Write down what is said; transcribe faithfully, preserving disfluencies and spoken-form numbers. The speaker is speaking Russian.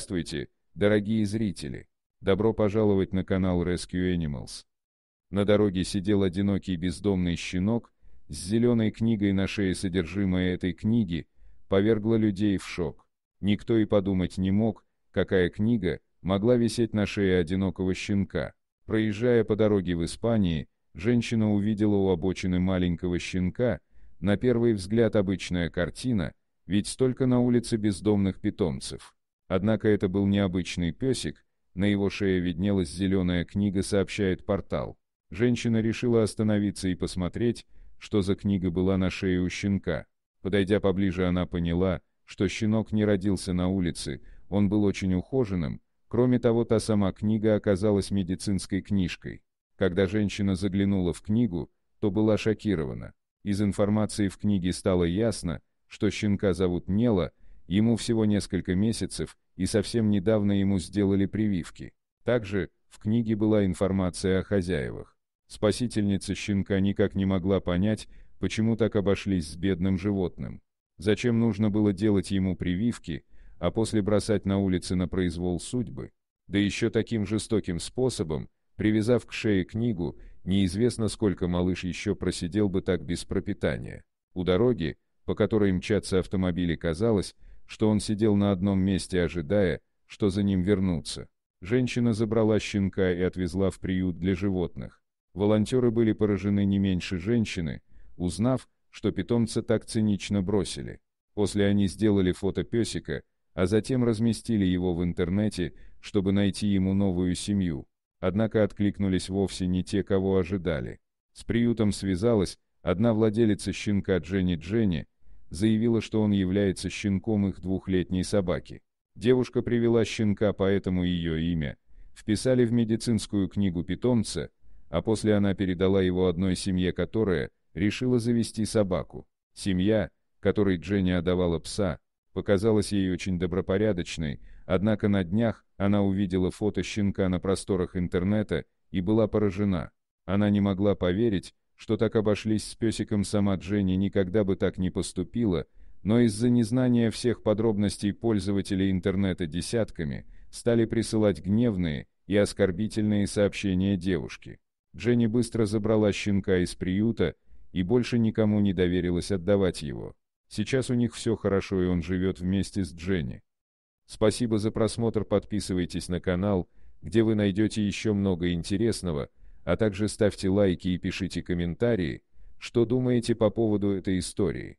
Здравствуйте, дорогие зрители! Добро пожаловать на канал Rescue Animals. На дороге сидел одинокий бездомный щенок с зеленой книгой на шее. Содержимое этой книги повергло людей в шок. Никто и подумать не мог, какая книга могла висеть на шее одинокого щенка. Проезжая по дороге в Испании, женщина увидела у обочины маленького щенка, на первый взгляд обычная картина, ведь столько на улице бездомных питомцев. Однако это был необычный песик, на его шее виднелась зеленая книга, сообщает портал. Женщина решила остановиться и посмотреть, что за книга была на шее у щенка. Подойдя поближе, она поняла, что щенок не родился на улице, он был очень ухоженным. Кроме того, та сама книга оказалась медицинской книжкой. Когда женщина заглянула в книгу, то была шокирована. Из информации в книге стало ясно, что щенка зовут Нела, ему всего несколько месяцев, и совсем недавно ему сделали прививки. Также в книге была информация о хозяевах. Спасительница щенка никак не могла понять, почему так обошлись с бедным животным. Зачем нужно было делать ему прививки, а после бросать на улице на произвол судьбы? Да еще таким жестоким способом, привязав к шее книгу, неизвестно сколько малыш еще просидел бы так без пропитания. У дороги, по которой мчатся автомобили, казалось, что он сидел на одном месте, ожидая, что за ним вернутся. Женщина забрала щенка и отвезла в приют для животных. Волонтеры были поражены не меньше женщины, узнав, что питомца так цинично бросили. После они сделали фото песика, а затем разместили его в интернете, чтобы найти ему новую семью. Однако откликнулись вовсе не те, кого ожидали. С приютом связалась одна владелица щенка Дженни. Дженни заявила, что он является щенком их двухлетней собаки. Девушка привела щенка, поэтому ее имя вписали в медицинскую книгу питомца, а после она передала его одной семье, которая решила завести собаку. Семья, которой Дженни отдавала пса, показалась ей очень добропорядочной, однако на днях она увидела фото щенка на просторах интернета и была поражена. Она не могла поверить, что так обошлись с песиком. Сама Дженни никогда бы так не поступила, но из-за незнания всех подробностей пользователи интернета десятками стали присылать гневные и оскорбительные сообщения девушке. Дженни быстро забрала щенка из приюта и больше никому не доверилась отдавать его. Сейчас у них все хорошо, и он живет вместе с Дженни. Спасибо за просмотр, подписывайтесь на канал, где вы найдете еще много интересного, а также ставьте лайки и пишите комментарии, что думаете по поводу этой истории.